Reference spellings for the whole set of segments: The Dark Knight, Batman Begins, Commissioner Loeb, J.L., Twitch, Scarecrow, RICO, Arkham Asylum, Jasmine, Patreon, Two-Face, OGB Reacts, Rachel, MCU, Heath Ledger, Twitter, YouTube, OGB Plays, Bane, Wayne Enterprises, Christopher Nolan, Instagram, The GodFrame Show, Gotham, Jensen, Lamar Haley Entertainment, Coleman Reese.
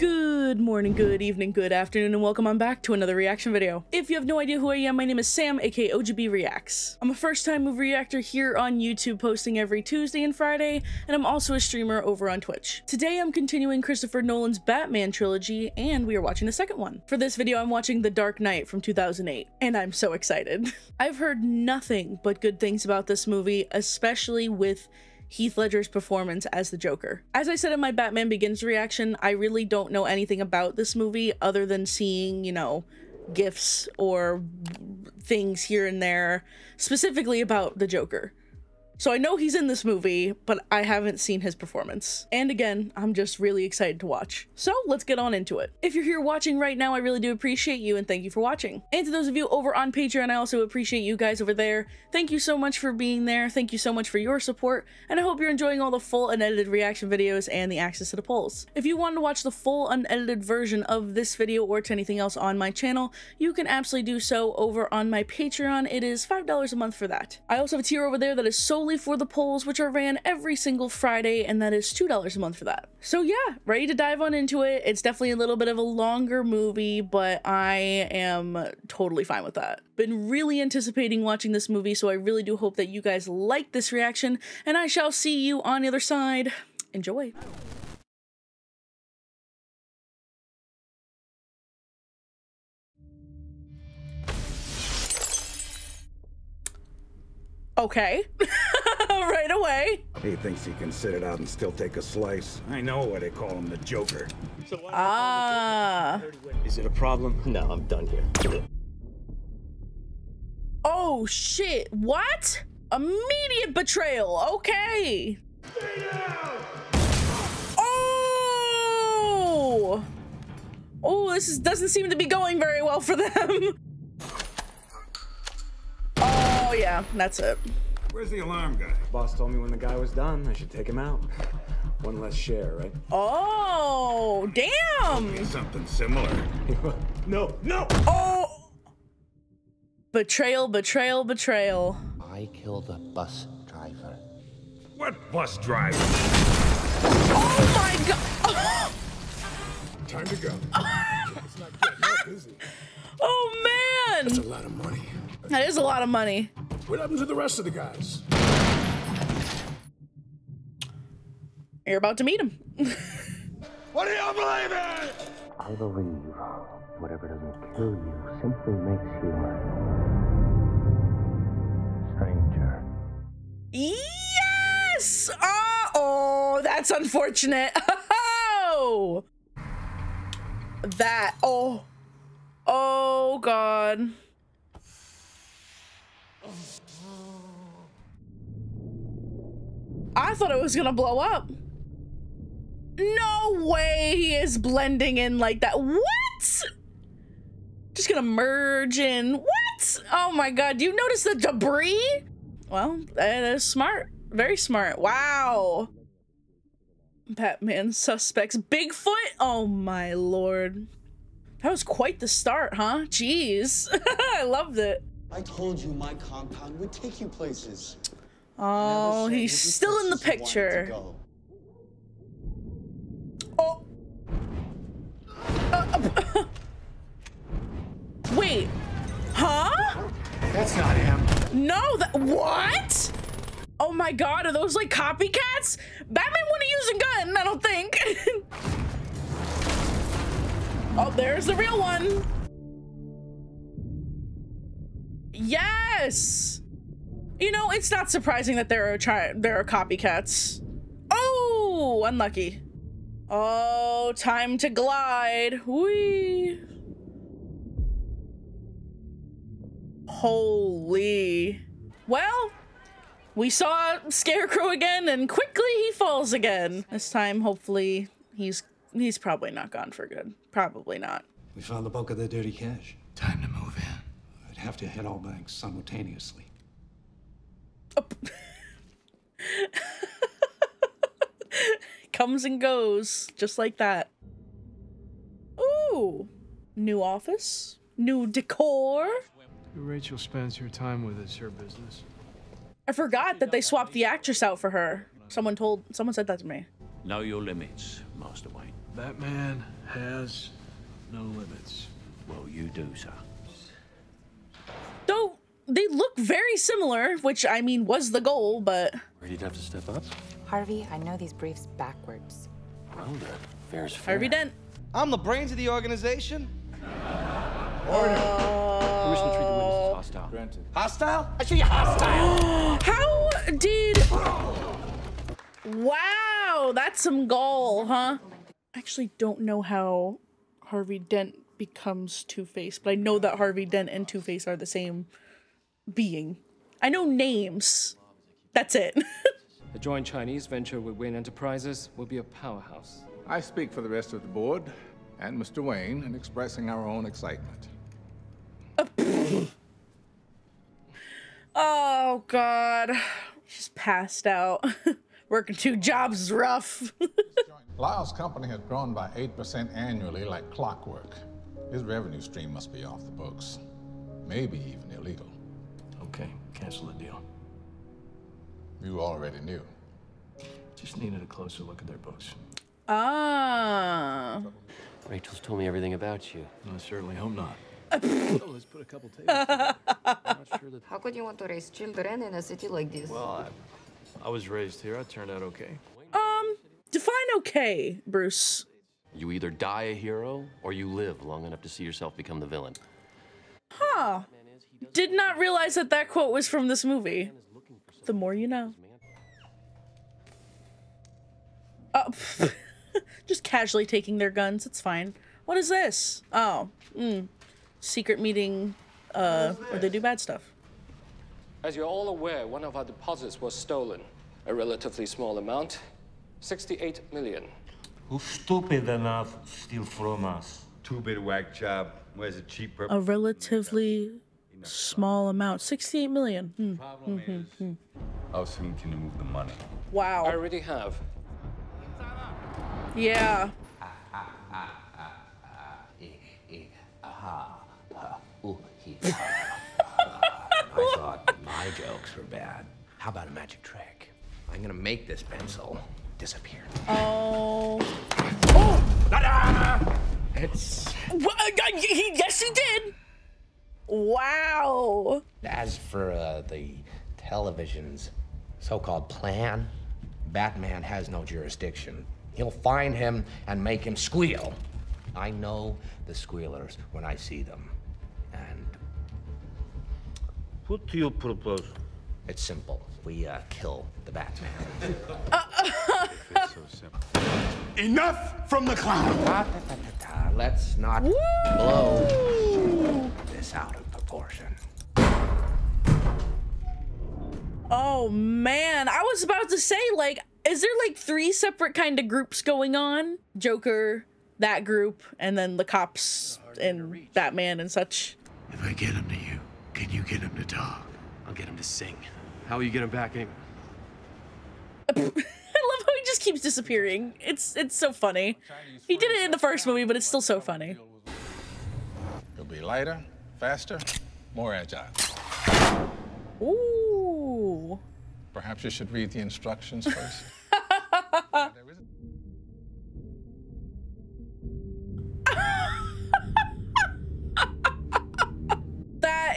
Good morning, good evening, good afternoon, and welcome on back to another reaction video. If you have no idea who I am, my name is Sam, aka OGB Reacts. I'm a first-time movie reactor here on YouTube, posting every Tuesday and Friday, and I'm also a streamer over on Twitch. Today I'm continuing Christopher Nolan's Batman trilogy, and we are watching the second one. For this video, I'm watching The Dark Knight from 2008, and I'm so excited. I've heard nothing but good things about this movie, especially with Heath Ledger's performance as the Joker. As I said in my Batman Begins reaction, I really don't know anything about this movie other than seeing, you know, GIFs or things here and there, specifically about the Joker. So I know he's in this movie, but I haven't seen his performance. And again, I'm just really excited to watch. So let's get on into it. If you're here watching right now, I really do appreciate you and thank you for watching. And to those of you over on Patreon, I also appreciate you guys over there. Thank you so much for being there. Thank you so much for your support. And I hope you're enjoying all the full unedited reaction videos and the access to the polls. If you wanted to watch the full unedited version of this video or to anything else on my channel, you can absolutely do so over on my Patreon. It is $5 a month for that. I also have a tier over there that is solely for the polls, which are ran every single Friday, and that is $2 a month for that. So yeah, ready to dive on into it. It's definitely a little bit of a longer movie, but I am totally fine with that. Been really anticipating watching this movie, so I really do hope that you guys like this reaction, and I shall see you on the other side. Enjoy. Okay. Right away. He thinks he can sit it out and still take a slice. I know why they call him the Joker. So Joker? Is it a problem? No, I'm done here. Oh shit, what? Immediate betrayal, okay. Oh! Oh, this doesn't seem to be going very well for them. Oh yeah, that's it. Where's the alarm guy? Boss told me when the guy was done, I should take him out. One less share, right? Oh, damn! Something similar. No! Oh! Betrayal. I killed a bus driver. What bus driver? Oh my god! Time to go. It's not getting that busy. Oh man! That's a lot of money. That is a lot of money. What happened to the rest of the guys? You're about to meet him. What do you believe in? I believe whatever doesn't kill you simply makes you a stranger. Yes! Oh, that's unfortunate. Oh! That. Oh. Oh, God. I thought it was gonna blow up. No way he is blending in like that. What? Just gonna merge in. What? Oh my god, do you notice the debris? Well, that is smart. Very smart. Wow. Batman suspects Bigfoot? Oh my lord. That was quite the start, huh? Jeez. I loved it. I told you my compound would take you places. Oh, he's still in the picture. Oh. Wait. Huh? That's not him. No, that what? Oh my god, are those like copycats? Batman wouldn't use a gun, I don't think. Oh, there's the real one. Yes! You know, it's not surprising that there are copycats. Oh, unlucky. Oh, time to glide. Whee. Holy. Well, we saw Scarecrow again and quickly he falls again. This time, hopefully, he's probably not gone for good. Probably not. We found the bulk of the dirty cash. Time to move in. Have to hit all banks simultaneously. Oh. Comes and goes just like that. Ooh, new office, new decor. Rachel spends her time with us, her business. I forgot that they swapped the actress out for her. Someone said that to me. Know your limits. Master Wayne. Batman has no limits. Well, you do, sir. Though they look very similar, which, I mean, was the goal, but... Ready to have to step up? Harvey, I know these briefs backwards. Well done. Fair's fair. Harvey Dent. I'm the brains of the organization. Order. Permission to treat the witnesses as hostile. Granted. Hostile? I show you hostile. How did... Wow, that's some gall, huh? I actually don't know how Harvey Dent becomes Two-Face, but I know that Harvey Dent and Two-Face are the same being. I know names. That's it. A joint Chinese venture with Wayne Enterprises will be a powerhouse. I speak for the rest of the board and Mr. Wayne in expressing our own excitement. Oh, God. She's passed out. Working two jobs is rough. Lyle's company has grown by 8% annually like clockwork. His revenue stream must be off the books. Maybe even illegal. Okay, cancel the deal. You already knew. Just needed a closer look at their books. Ah. Rachel's told me everything about you. I certainly hope not. Oh, let's put a couple tables together. I'm not sure that... How could you want to raise children in a city like this? Well, I was raised here. I turned out okay. Define okay, Bruce. You either die a hero or you live long enough to see yourself become the villain. Huh. Did not realize that that quote was from this movie. The more you know. Just casually taking their guns. It's fine. What is this? Oh. Secret meeting where they do bad stuff. As you're all aware, one of our deposits was stolen. A relatively small amount, 68 million. Who's stupid enough to steal from us? Two-bit whack job. Where's a cheaper? A relatively small amount, 68 million. How soon can you move the money? Wow. I already have. Yeah. I thought my jokes were bad. How about a magic trick? I'm gonna make this pencil disappear. Oh. Oh! It's... Well, yes, he did! Wow. As for the television's so-called plan, Batman has no jurisdiction. He'll find him and make him squeal. I know the squealers when I see them. And... What do you propose? It's simple. We kill the Batman. It's so simple. Enough from the clown. Let's not Woo! Blow this out of proportion. Oh man, I was about to say, like, is there like three separate kind of groups going on? Joker, that group, and then the cops and Batman and such. If I get him to you, can you get him to talk? I'll get him to sing. How will you get him back anyway? I love how he just keeps disappearing. It's so funny. He did it in the first movie, but it's still so funny. He'll be lighter, faster, more agile. Ooh. Perhaps you should read the instructions first.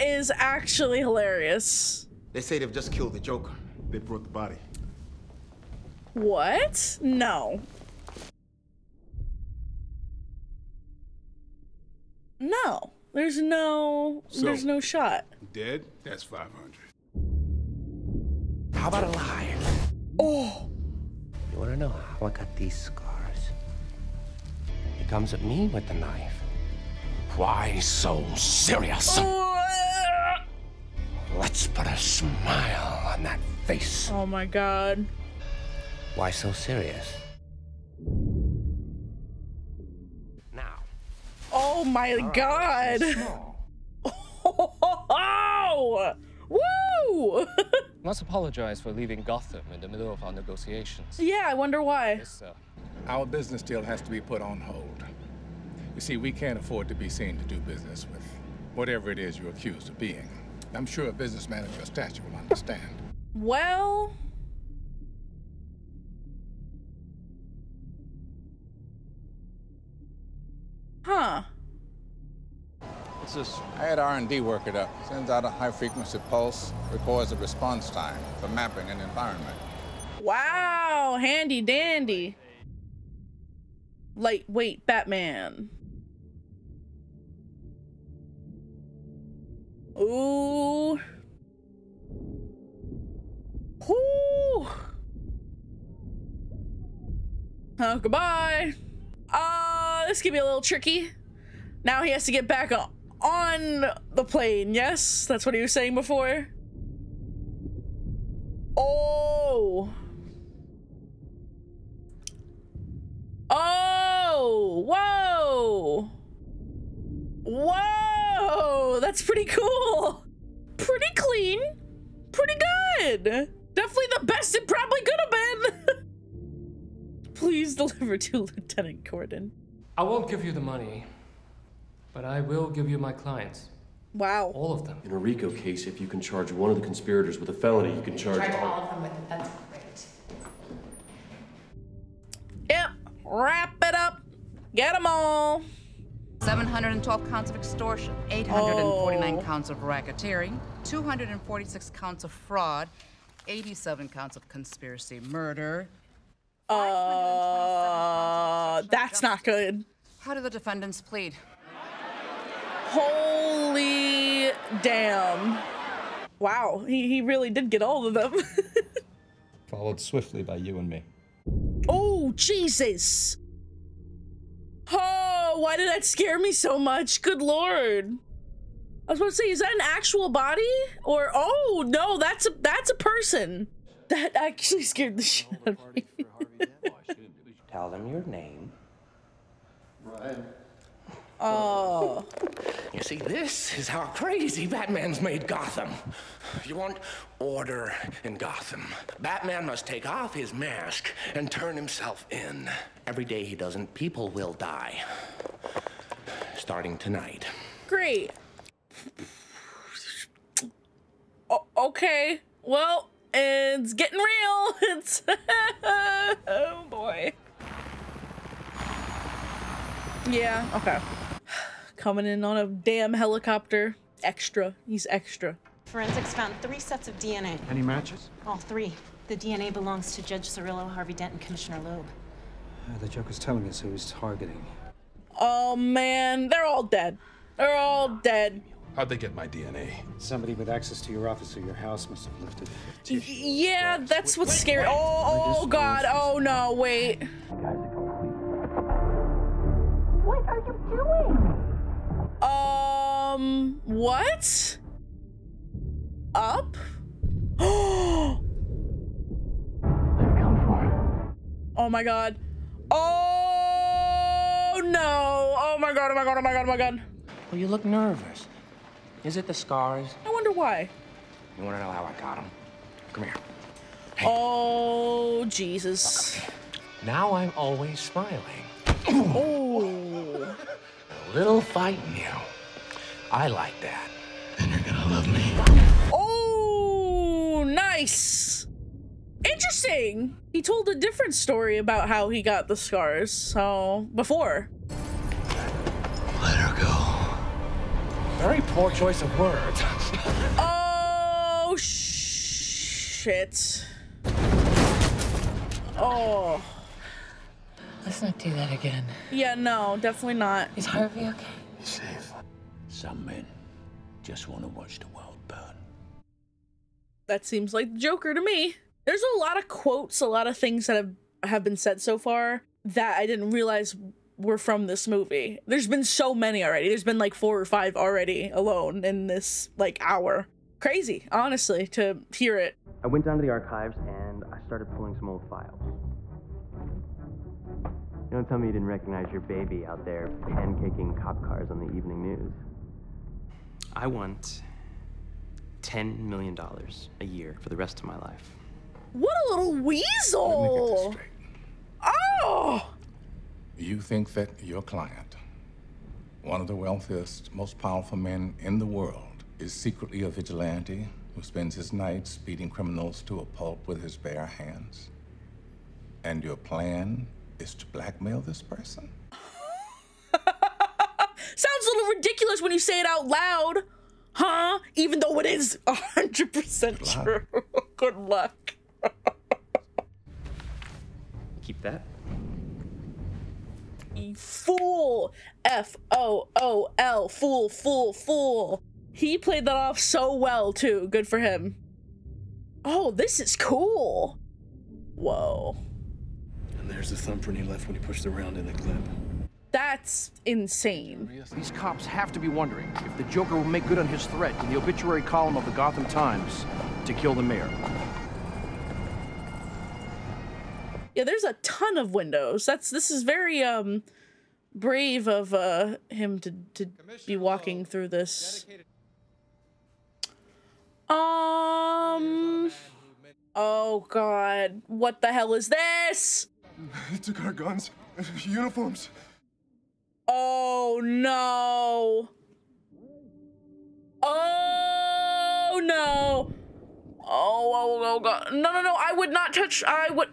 Is actually hilarious. They say they've just killed the Joker. They brought the body. What? No. No. There's no. So, there's no shot. Dead? That's 500. How about alive? Oh. You wanna know how I got these scars? He comes at me with the knife. Why so serious? Oh. Let's put a smile on that face. Oh my God. Why so serious? Now. Oh my God. Oh! Woo! Must apologize for leaving Gotham in the middle of our negotiations. Yeah, I wonder why. Yes, sir. Our business deal has to be put on hold. You see, we can't afford to be seen to do business with whatever it is you're accused of being. I'm sure a businessman of your stature will understand. Well... Huh. What's this? I had R&D work it up. Sends out a high-frequency pulse, records a response time for mapping and environment. Wow, handy dandy. Lightweight Batman. Ooh. Whoo. Oh, goodbye. This could be a little tricky. Now he has to get back on the plane, yes? That's what he was saying before. Oh. Oh, whoa. Whoa, that's pretty cool. Pretty clean. Pretty good. Definitely the best it probably could have been. Please deliver to Lieutenant Gordon. I won't give you the money, but I will give you my clients. Wow. All of them. In a RICO case, if you can charge one of the conspirators with a felony, you can charge all of them with it. That's great. Yep. Wrap it up. Get them all. 712 counts of extortion, 849 counts of racketeering, 246 counts of fraud, 87 counts of conspiracy murder. That's not good. How do the defendants plead? Holy damn. Wow, he really did get all of them. Followed swiftly by you and me. Oh, Jesus. Oh, why did that scare me so much? Good Lord. I was about to say, is that an actual body? Or, oh, no, that's a person. That actually scared the shit out of me. Tell them your name. Ryan. Oh. You see, this is how crazy Batman's made Gotham. You want order in Gotham. Batman must take off his mask and turn himself in. Every day he doesn't, people will die. Starting tonight. Great. Okay. Well, it's getting real. It's oh boy. Yeah, okay. Coming in on a damn helicopter. Extra. He's extra. Forensics found 3 sets of DNA. Any matches? All 3. The DNA belongs to Judge Cirillo, Harvey Dent, and Commissioner Loeb. The Joker's telling us who he's targeting. Oh, man. They're all dead. They're all dead. How'd they get my DNA? Somebody with access to your office or your house must have lifted it. Yeah, that's what's scary. Oh, God. Oh, no, wait. What? Up? Oh my God. Oh no. Oh my God, oh my God, oh my God, oh my God. Well, you look nervous. Is it the scars? I wonder why. You wanna know how I got them? Come here. Hey. Oh, Jesus. Now I'm always smiling. Oh. A little fight now. I like that. And you're gonna love me. Oh, nice. Interesting. He told a different story about how he got the scars. So before. Let her go. Very poor choice of words. Oh, shit. Oh. Let's not do that again. Yeah, no, definitely not. Is Harvey okay? He's safe. Some men just want to watch the world burn. That seems like the Joker to me. There's a lot of quotes, a lot of things that have been said so far that I didn't realize were from this movie. There's been so many already. There's been like 4 or 5 already alone in this like hour. Crazy, honestly, to hear it. I went down to the archives and I started pulling some old files. Don't tell me you didn't recognize your baby out there pancaking cop cars on the evening news. I want $10 million a year for the rest of my life. What a little weasel! Let me get this straight. Oh! You think that your client, one of the wealthiest, most powerful men in the world, is secretly a vigilante who spends his nights beating criminals to a pulp with his bare hands? And your plan is to blackmail this person? Sounds a little ridiculous when you say it out loud, huh? Even though it is 100% true. Good luck. Keep that. You fool. F-O-O-L. Fool, fool, fool. He played that off so well, too. Good for him. Oh, this is cool. Whoa. And there's the thumbprint he left when he pushed around in the clip. That's insane. These cops have to be wondering if the Joker will make good on his threat in the obituary column of the Gotham Times to kill the mayor. Yeah, there's a ton of windows. This is very brave of him to be walking through this. Oh God, what the hell is this? They took our guns, uniforms. Oh no. Oh no. Oh God. No, no, no, I would not touch, I would.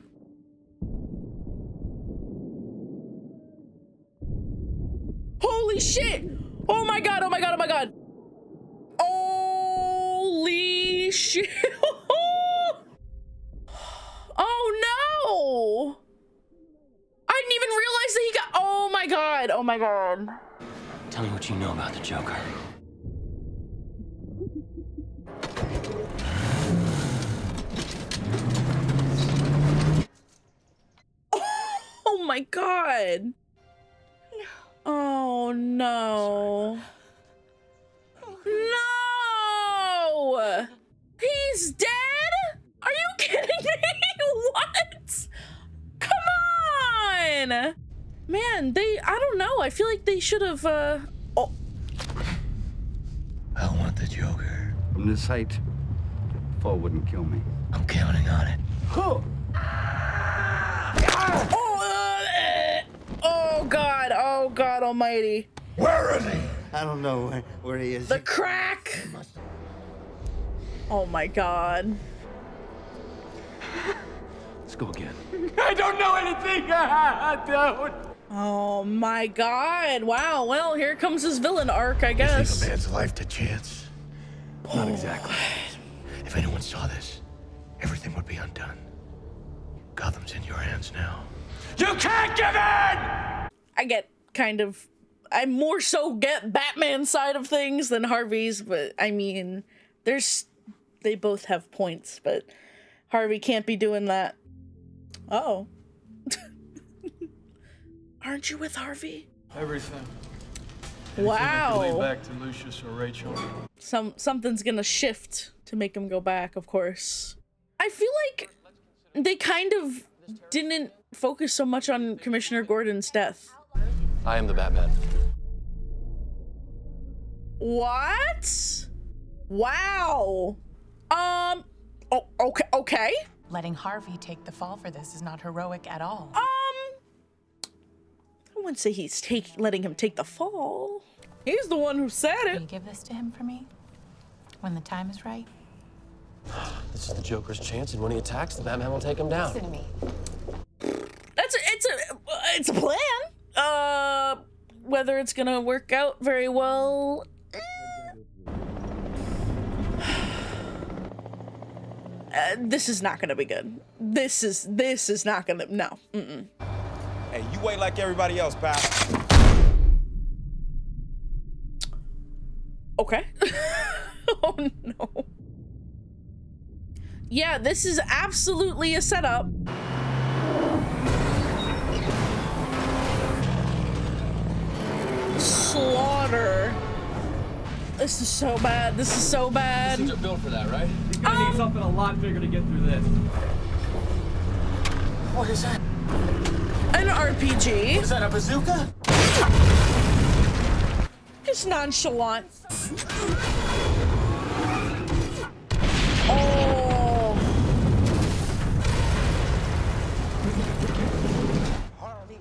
Holy shit. Oh my God, oh my God, oh my God. Holy shit. Oh no! I didn't even realize that he got. Oh my God! Oh my God! Tell me what you know about the Joker. Oh my God! No. Oh no! No! He's dead! Are you kidding me? What? Come on! Man, I don't know. I feel like they should have, oh. I want the Joker. From this height, the fall wouldn't kill me. I'm counting on it. Oh! Oh, God. Oh, God almighty. Where is he? I don't know where he is. The crack! Oh, my God. Let's go again. I don't know anything. I don't. Oh my God. Wow. Well, here comes his villain arc, I guess. This leaves a man's life to chance. Oh. Not exactly. If anyone saw this, everything would be undone. Gotham's in your hands now. You can't give in! I get kind of, I more so get Batman's side of things than Harvey's, but I mean, they both have points, but Harvey can't be doing that. Uh-oh. Aren't you with Harvey? Everything. Wow. Anything that could lead back to Lucius or Rachel. Something's gonna shift to make him go back, of course. I feel like they kind of didn't focus so much on Commissioner Gordon's death. I am the Batman. What? Wow. Oh, okay, okay. Letting Harvey take the fall for this is not heroic at all. I wouldn't say he's letting him take the fall. He's the one who said it. Will you give this to him for me when the time is right? This is the Joker's chance, and when he attacks, the Batman will take him down. Listen to me. It's a plan. Whether it's gonna work out very well. This is not gonna be good. This is not gonna, no. Mm-mm. Hey, you wait like everybody else, pal. Okay. Oh no. Yeah, this is absolutely a setup. Slaughter. This is so bad. This is so bad. This is your bill for that, right? You're gonna need something a lot bigger to get through this. What is that? An RPG. Is that a bazooka? Just nonchalant. Oh.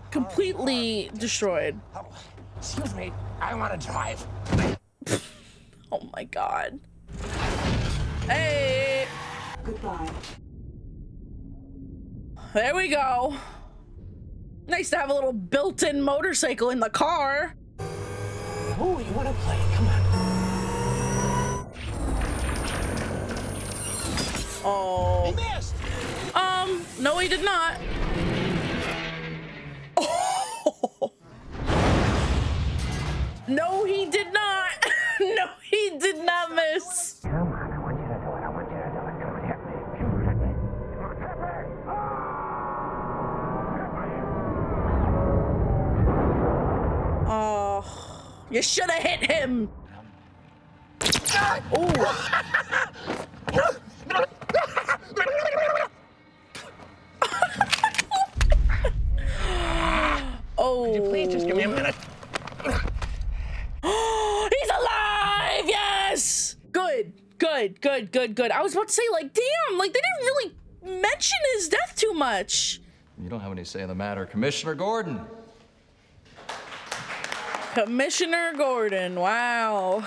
Completely destroyed. Oh, excuse me. I want to drive. Oh my God. Hey. Goodbye. There we go. Nice to have a little built-in motorcycle in the car. Oh, you want to play? Come on. Oh. He missed. No, he did not. Oh. No, he did not. No, he did not miss. Oh, you should have hit him. Oh. Could you please just give me a minute? He's alive! Yes! Good, good, good, good, good. I was about to say, like, damn, like, they didn't really mention his death too much. You don't have any say in the matter, Commissioner Gordon. Commissioner Gordon, wow.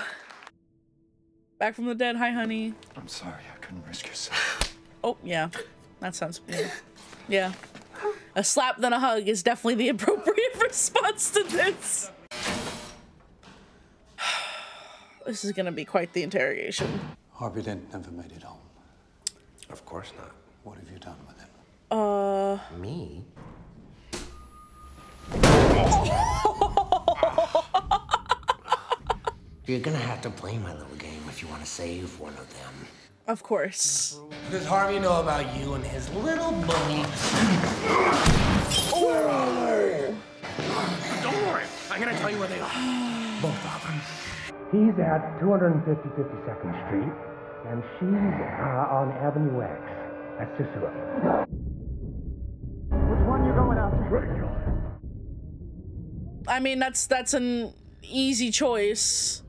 Back from the dead, hi honey. I'm sorry, I couldn't risk yourself. Oh, yeah, that sounds good. Yeah, a slap then a hug is definitely the appropriate response to this. This is gonna be quite the interrogation. Harvey Dent never made it home. Of course not. What have you done with him? Me? You're gonna have to play my little game if you want to save one of them. Of course. What does Harvey know about you and his little bunny? Oh. Don't worry, I'm gonna tell you where they are. Both of them. He's at 252nd Street, and she's on Avenue X. That's just who. Which one you going after? Rachel. I mean, that's an easy choice.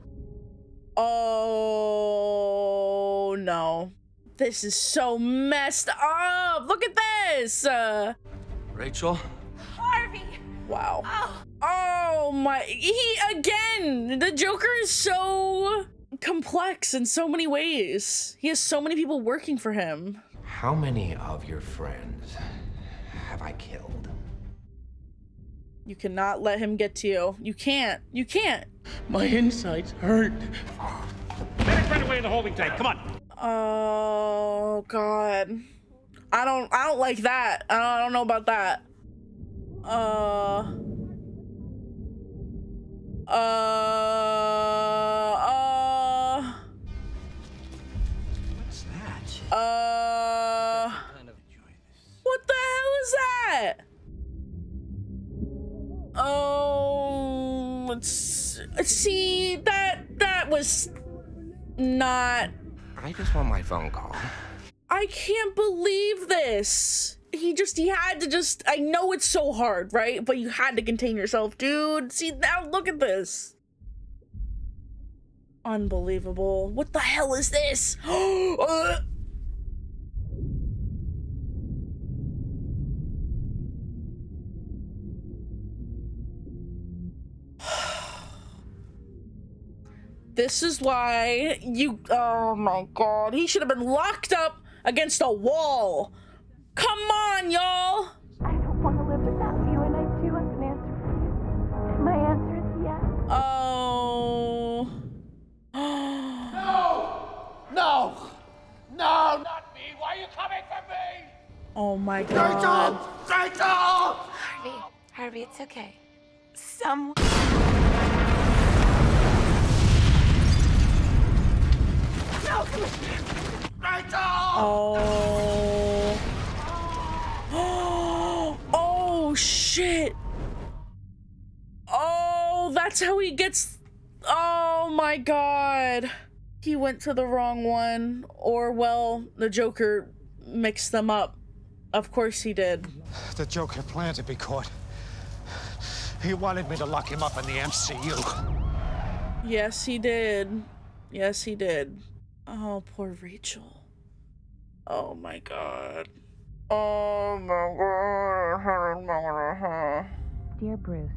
Oh no, this is so messed up. Look at this. Rachel. Harvey. Wow. Oh. Oh my, he again, the Joker is so complex in so many ways. He has so many people working for him. How many of your friends have I killed? You cannot let him get to you. You can't. You can't. My insides hurt. Let us run away in the holding tank. Come on. Oh God. I don't like that. I don't know about that. What's that? What the hell is that? Oh, let's see, that was not. I just want my phone call. I can't believe this. He had to just, I know it's so hard, right? But you had to contain yourself, dude. See, now look at this. Unbelievable. What the hell is this? This is why you, oh my God, he should have been locked up against a wall. Come on, y'all. I don't want to live without you, and I do have an answer for you. My answer is yes. Oh. No, no, no, not me. Why are you coming for me? Oh my God. Rachel, Rachel! Harvey, it's okay. Someone. Oh. Oh shit. Oh, that's how he gets. Oh my God. He went to the wrong one, or well, the Joker mixed them up. Of course he did. The Joker planned to be caught. He wanted me to lock him up in the MCU. Yes, he did. Yes, he did. Oh, poor Rachel. Oh my God. Oh my God. Dear Bruce,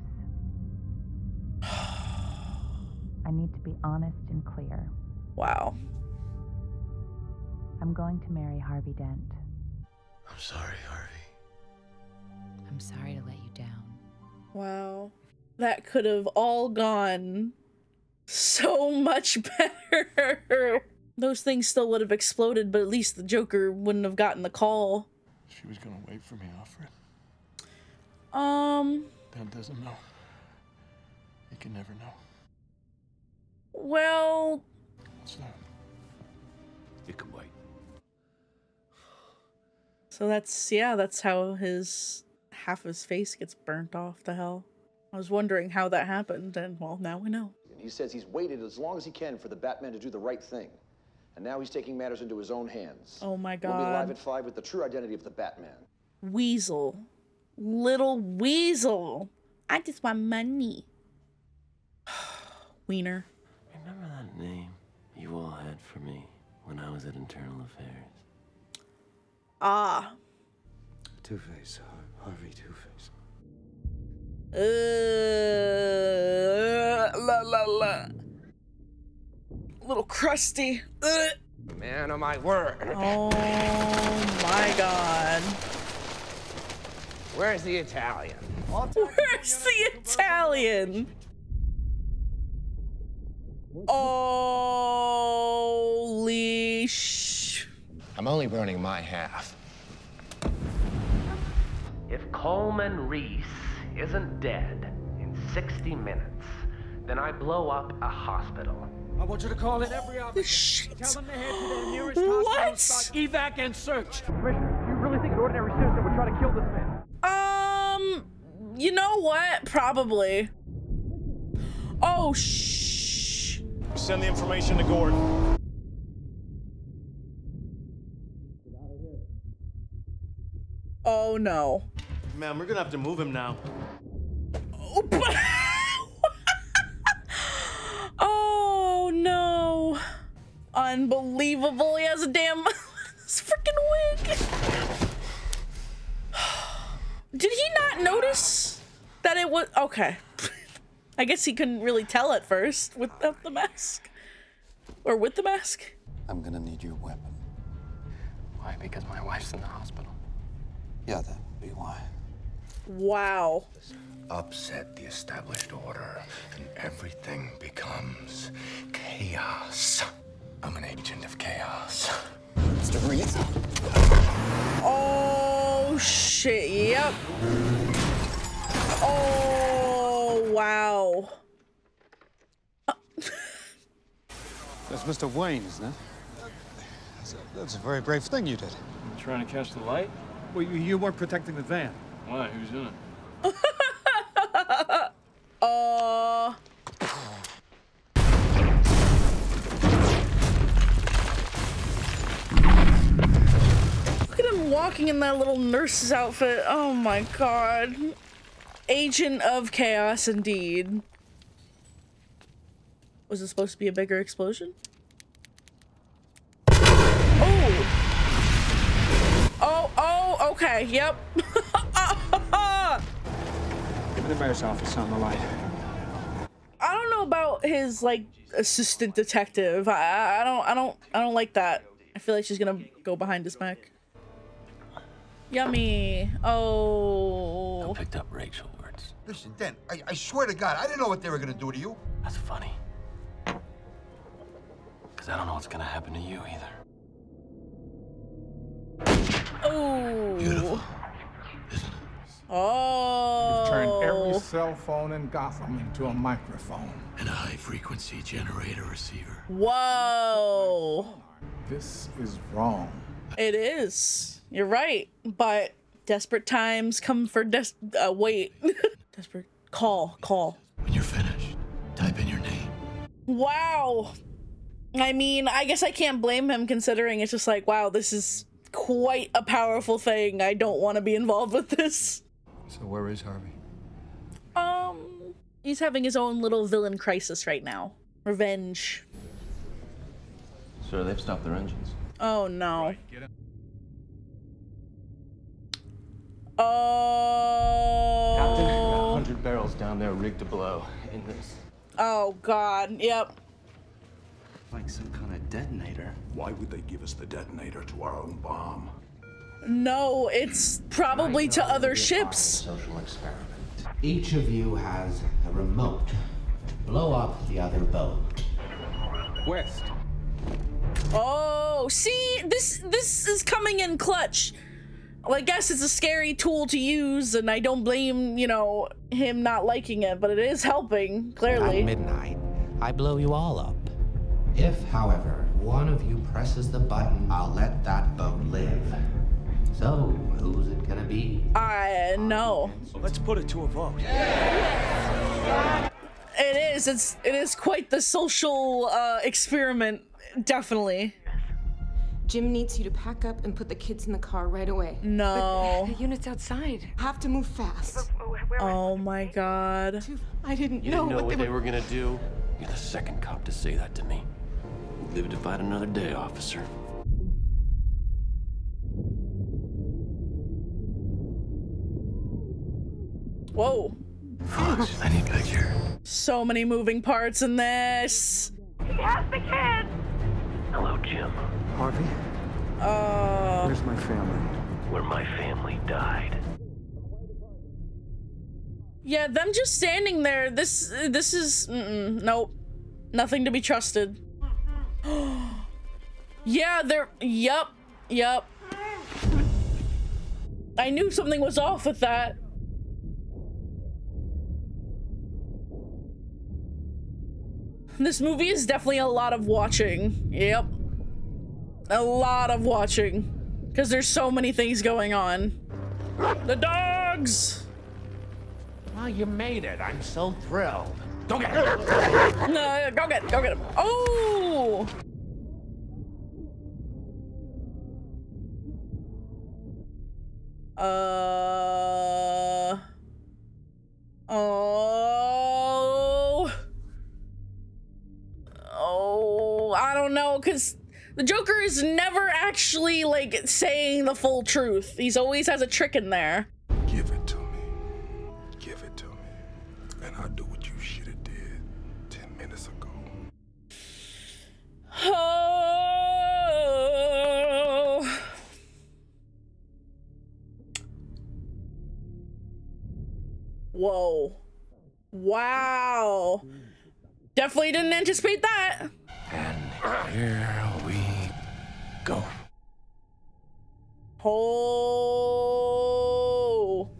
I need to be honest and clear. Wow. I'm going to marry Harvey Dent. I'm sorry, Harvey. I'm sorry to let you down. Wow. That could have all gone so much better. Those things still would have exploded, but at least the Joker wouldn't have gotten the call. She was gonna wait for me, Alfred. That doesn't know. You can never know. Well... What's that? It can wait. So that's, yeah, that's how his... half his face gets burnt off to hell. I was wondering how that happened, and well, now we know. And he says he's waited as long as he can for the Batman to do the right thing. And now he's taking matters into his own hands. Oh my God. We'll be live at 5 with the true identity of the Batman. Weasel. Little weasel. I just want money. Wiener. Remember that name you all had for me when I was at Internal Affairs? Ah. Two-Face, Harvey Two-Face. La la la. Little crusty. Man of my word. Oh my God. Where's the Italian? Where's the Italian? Holy sh! I'm only burning my half. If Coleman Reese isn't dead in 60 minutes, then I blow up a hospital. I want you to call in every officer. Tell them to head to the nearest hospital spot, evac and search. Commissioner, do you really think an ordinary citizen would try to kill this man? You know what? Probably. Oh, shh. Send the information to Gordon. Oh, no. Man, we're gonna have to move him now. Oh, but oh no! Unbelievable! He has a damn this freaking wig. Did he not notice that it was okay? I guess he couldn't really tell at first without the mask, or with the mask. I'm gonna need your weapon. Why? Because my wife's in the hospital. Yeah, that would be why. Wow. Upset the established order, and everything becomes chaos. I'm an agent of chaos. Mr. Reese. Oh, shit. Yep. Oh, wow. That's Mr. Wayne, isn't it? That's a very brave thing you did. Trying to catch the light? Well, you weren't protecting the van. Why? Who's in it? Look at him walking in that little nurse's outfit. Oh my God. Agent of chaos indeed. Was it supposed to be a bigger explosion? Oh! Oh, oh, okay, yep. The mayor's office on the light. I don't know about his like assistant detective. I don't like that. I feel like she's gonna go behind his back. Yummy. Oh. I picked up Rachel words. Listen, Dent. I swear to God, I didn't know what they were gonna do to you. That's funny. Cause I don't know what's gonna happen to you either. Oh. Beautiful. Oh! You've turned every cell phone in Gotham into a microphone. And a high-frequency generator receiver. Whoa! This is wrong. It is. You're right. But desperate times come for wait. Desperate. Call. When you're finished, type in your name. Wow. I mean, I guess I can't blame him considering it's just like, wow, this is quite a powerful thing. I don't want to be involved with this. So where is Harvey? He's having his own little villain crisis right now. Revenge. Sir, they've stopped their engines. Oh, no. Right, get him. Oh. Captain, 100 barrels down there rigged to blow in this. Oh, God. Yep. Like some kind of detonator. Why would they give us the detonator to our own bomb? No, it's probably to other ships. Social experiment. Each of you has a remote Blow up the other boat. West. Oh, see, this is coming in clutch. Well, I guess it's a scary tool to use, and I don't blame, you know, him not liking it, but it is helping, clearly. At midnight, I blow you all up. If, however, one of you presses the button, I'll let that boat live. So, who's it gonna be? I know. Let's put it to a vote. Yeah. It is. It is quite the social experiment, definitely. Jim needs you to pack up and put the kids in the car right away. No. But the unit's outside. Have to move fast. Oh my God. I didn't know what they were gonna do. You're the second cop to say that to me. Live to fight another day, officer. Whoa. Fox, I need picture. So many moving parts in this. He has the kids. Hello, Jim. Harvey? Where's my family? Where my family died. Yeah, them just standing there. This is nope. Nothing to be trusted. Yeah, they're Yep. I knew something was off with that. This movie is definitely a lot of watching. Yep. A lot of watching, because there's so many things going on. The dogs! Well, you made it. I'm so thrilled. Go get him! No, go get him. Oh! Oh! Oh, I don't know, because the Joker is never actually, like, saying the full truth. He's always has a trick in there. Give it to me. Give it to me. And I'll do what you should have did 10 minutes ago. Oh. Whoa. Wow. Definitely didn't anticipate that. And here we go. Oh.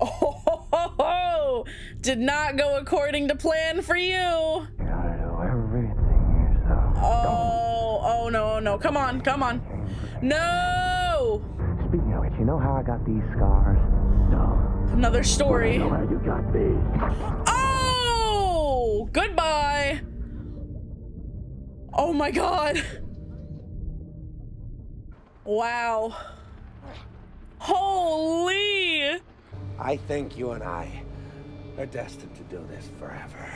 Oh, did not go according to plan for you. You gotta do everything yourself. Oh, no. Come on. No. Speaking of which, you know how I got these scars? No. Another story. Well, I know how you got these. Oh, goodbye. Oh my God. Wow. Holy. I think you and I are destined to do this forever.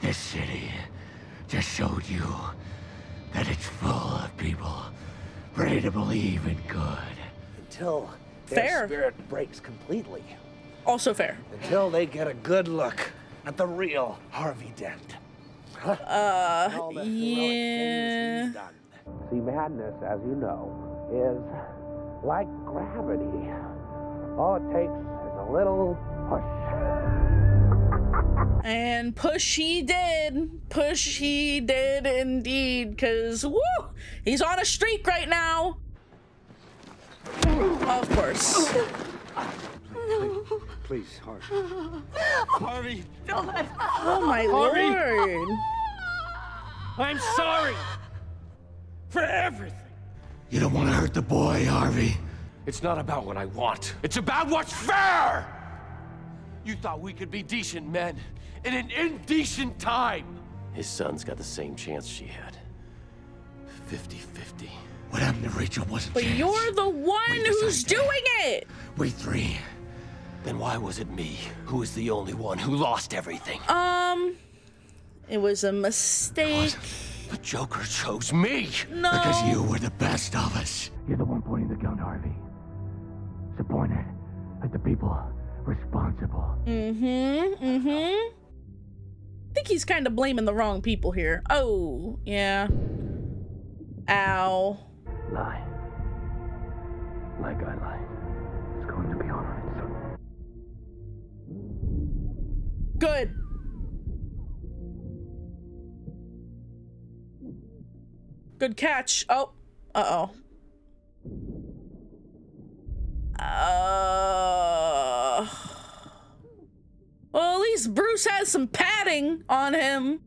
This city just showed you that it's full of people ready to believe in good. Until their spirit breaks completely. Also fair. Until they get a good look at the real Harvey Dent. Yeah. See, madness, as you know, is like gravity. All it takes is a little push. And push he did. Push he did indeed. 'Cause woo, he's on a streak right now. Of course. No. Please, Harvey. Harvey! Don't let... Oh, my Harvey. Lord! I'm sorry for everything. You don't want to hurt the boy, Harvey. It's not about what I want. It's about what's fair! You thought we could be decent men in an indecent time. His son's got the same chance she had. 50-50. What happened to Rachel wasn't But chance. You're the one who's doing it! We three. Then why was it me who was the only one who lost everything? It was a mistake. The Joker chose me. No. Because you were the best of us. You're the one pointing the gun, Harvey. So point it at the people responsible. I think he's kind of blaming the wrong people here. Oh, yeah. Ow. Lie. Like I lied. It's going to be all right. Good. Good catch. Oh, well, at least Bruce has some padding on him.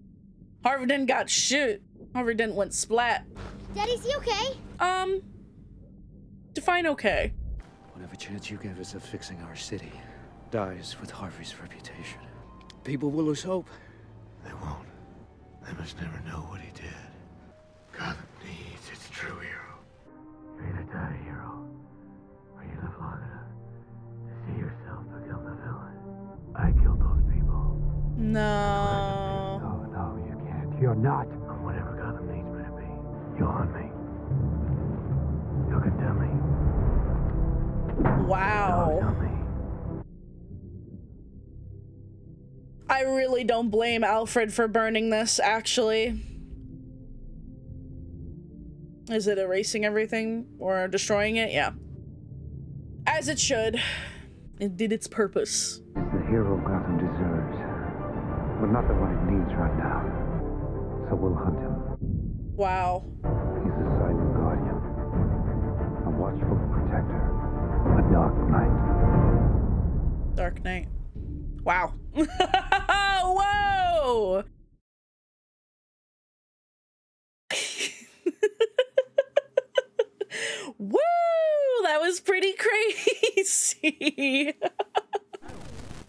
Harvey Dent got shoot. Harvey Dent went splat. Daddy's he okay? Define okay. Whatever chance you gave us of fixing our city dies with Harvey's reputation. People will lose hope. They won't. They must never know what he did. Gotham needs its true hero. You're either die a hero, or you live long enough to see yourself become the villain. I killed those people. No. No, no, you can't. You're not. I'm whatever Gotham needs me to be. You'll haunt me. You'll condemn me. Wow. I really don't blame Alfred for burning this, actually. Is it erasing everything or destroying it? Yeah. As it should. It did its purpose. It's the hero Gotham deserves, but not the one it needs right now. So we'll hunt him. Wow. He's a silent guardian, a watchful protector, a dark knight. Dark Knight. Wow. Whoa! Woo! That was pretty crazy.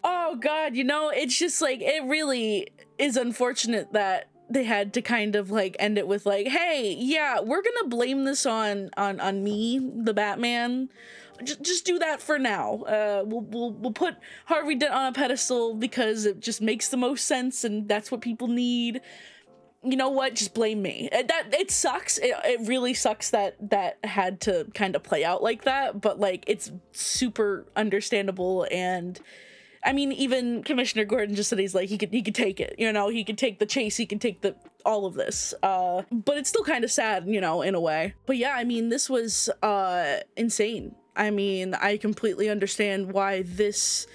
Oh God, you know, it's just like, it really is unfortunate that they had to kind of like end it with like, hey, yeah, we're gonna blame this on me, the Batman. Just do that for now. We'll put Harvey Dent on a pedestal because it just makes the most sense and that's what people need. You know what? Just blame me. It sucks. It really sucks that had to kind of play out like that, but like it's super understandable. And I mean, even Commissioner Gordon just said he's like, he could take it, you know, he could take the chase, he could take all of this, but it's still kind of sad, you know, in a way. But yeah, I mean, this was insane. I mean, I completely understand why this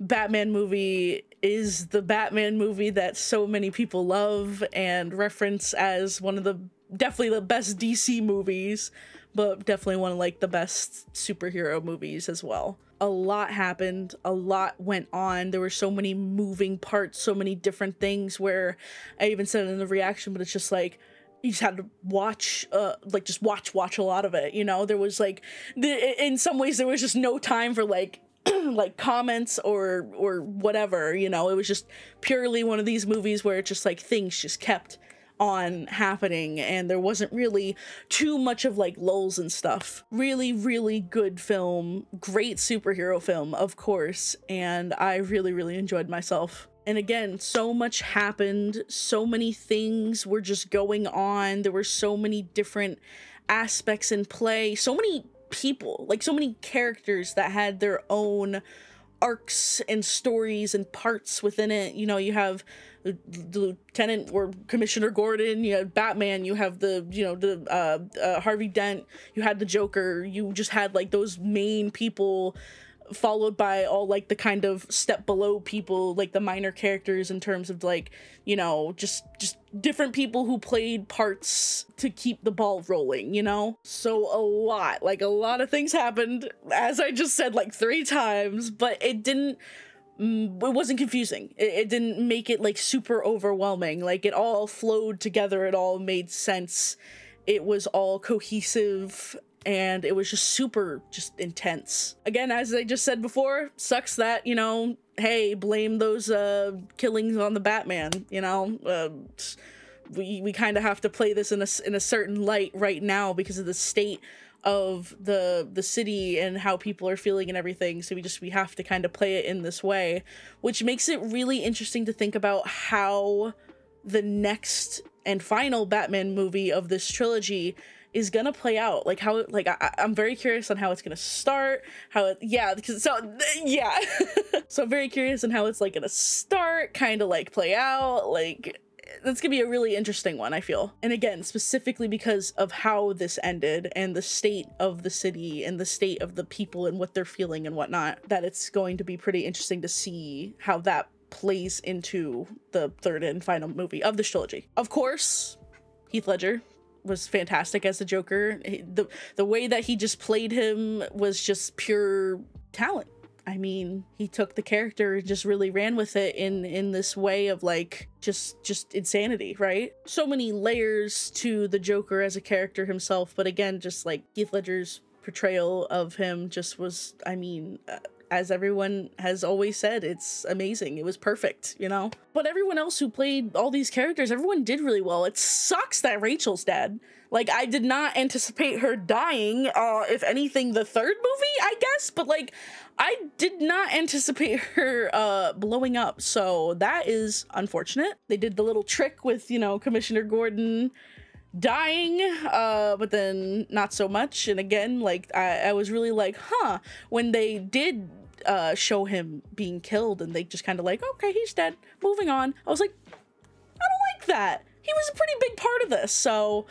Batman movie is the Batman movie that so many people love and reference as one of the definitely the best DC movies, but definitely one of like the best superhero movies as well. A lot happened, a lot went on. There were so many moving parts, so many different things where I even said it in the reaction, but it's just like, you just had to watch, like just watch a lot of it. You know, there was like, in some ways there was just no time for like, like comments or whatever, you know. It was just purely one of these movies where it just like things just kept on happening and there wasn't really too much of like lulls and stuff. Really, really good film, great superhero film, of course. And I really, really enjoyed myself. And again, so much happened, so many things were just going on. There were so many different aspects in play, so many people, like so many characters that had their own arcs and stories and parts within it. You know, you have the Lieutenant or Commissioner Gordon, you have Batman, you have the, you know, the Harvey Dent, you had the Joker, you just had like those main people followed by all like the kind of step below people, like the minor characters in terms of like, you know, just different people who played parts to keep the ball rolling, you know? So a lot of things happened, as I just said like 3 times, but it wasn't confusing. It didn't make it like super overwhelming. Like it all flowed together. It all made sense. It was all cohesive. And it was just super intense. Again, as I just said before, sucks that, you know, hey, blame those killings on the Batman, you know? We kind of have to play this in a certain light right now because of the state of the city and how people are feeling and everything. So we have to kind of play it in this way, which makes it really interesting to think about how the next and final Batman movie of this trilogy is gonna play out, like how, like I'm very curious on how it's gonna start, how it, yeah, because so yeah. So I'm very curious on how it's like gonna start, kind of like play out, like that's gonna be a really interesting one, I feel. And again, specifically because of how this ended and the state of the city and the state of the people and what they're feeling and whatnot, that it's going to be pretty interesting to see how that plays into the third and final movie of this trilogy. Of course, Heath Ledger was fantastic as the Joker. The way that he just played him was just pure talent. I mean, he took the character and just really ran with it in this way of like just insanity, right? So many layers to the Joker as a character himself, but again, just like Heath Ledger's portrayal of him just was, I mean, as everyone has always said, it's amazing. It was perfect, you know? But everyone else who played all these characters, everyone did really well. It sucks that Rachel's dead. Like, I did not anticipate her dying, if anything, the third movie, I guess? But, like, I did not anticipate her blowing up, so that is unfortunate. They did the little trick with, you know, Commissioner Gordon dying, but then not so much. And again, like, I was really like, huh, when they did show him being killed and they just kind of like, okay, he's dead, moving on. I was like, I don't like that. He was a pretty big part of this, so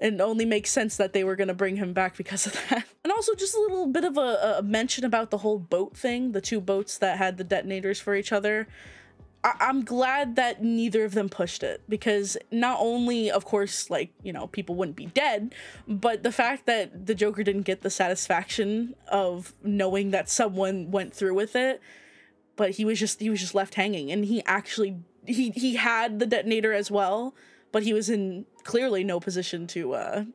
it only makes sense that they were going to bring him back because of that. And also just a little bit of a mention about the whole boat thing, the two boats that had the detonators for each other. I'm glad that neither of them pushed it, because not only, of course, like, you know, people wouldn't be dead, but the fact that the Joker didn't get the satisfaction of knowing that someone went through with it, but he was just left hanging, and he actually he had the detonator as well, but he was in clearly no position to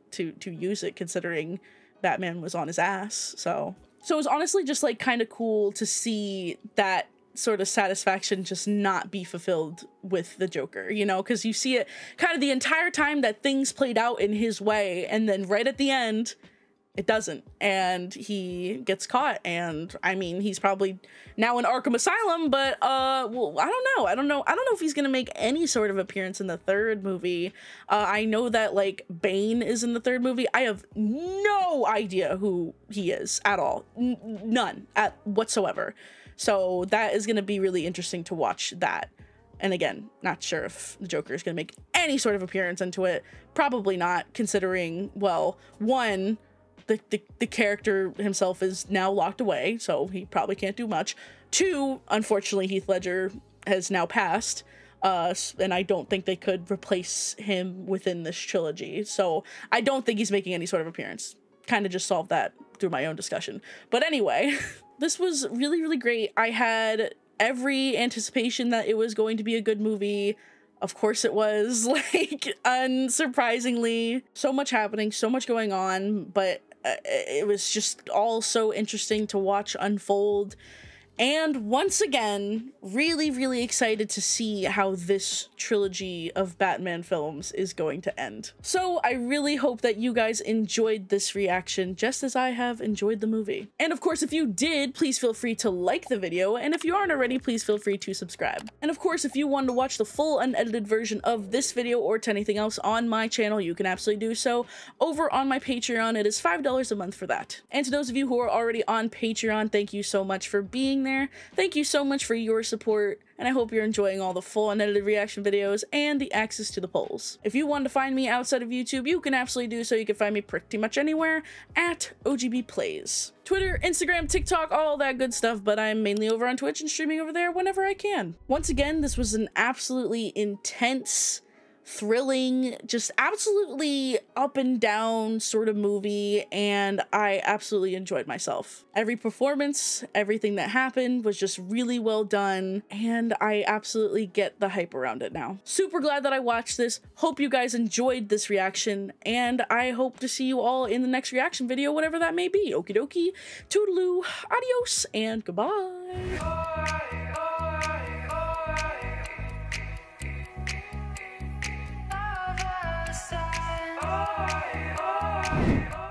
use it, considering Batman was on his ass. So it was honestly just like kind of cool to see that sort of satisfaction just not be fulfilled with the Joker, you know, because you see it kind of the entire time that things played out in his way, and then right at the end it doesn't, and he gets caught. And I mean, he's probably now in Arkham Asylum, but well, I don't know if he's gonna make any sort of appearance in the third movie. I know that like Bane is in the third movie. I have no idea who he is at all, none at whatsoever. So that is going to be really interesting to watch that. And again, not sure if the Joker is going to make any sort of appearance into it. Probably not, considering, well, one, the character himself is now locked away, so he probably can't do much. Two, unfortunately, Heath Ledger has now passed, and I don't think they could replace him within this trilogy. So I don't think he's making any sort of appearance. Kind of just solved that through my own discussion. But anyway, this was really, really great. I had every anticipation that it was going to be a good movie. Of course it was, like, unsurprisingly. So much happening, so much going on, but it was just all so interesting to watch unfold. And once again, really, really excited to see how this trilogy of Batman films is going to end. So I really hope that you guys enjoyed this reaction just as I have enjoyed the movie. And of course, if you did, please feel free to like the video. And if you aren't already, please feel free to subscribe. And of course, if you wanted to watch the full unedited version of this video or to anything else on my channel, you can absolutely do so over on my Patreon. It is $5 a month for that. And to those of you who are already on Patreon, thank you so much for being there. Thank you so much for your support, and I hope you're enjoying all the full unedited reaction videos and the access to the polls. If you want to find me outside of YouTube, you can absolutely do so. You can find me pretty much anywhere at OGB Plays. Twitter, Instagram, TikTok, all that good stuff, but I'm mainly over on Twitch and streaming over there whenever I can. Once again, this was an absolutely intense, thrilling, just absolutely up and down sort of movie, and I absolutely enjoyed myself. Every performance, everything that happened was just really well done, and I absolutely get the hype around it now. Super glad that I watched this. Hope you guys enjoyed this reaction, and I hope to see you all in the next reaction video, whatever that may be. Okie dokie, toodaloo, adios, and goodbye. Bye.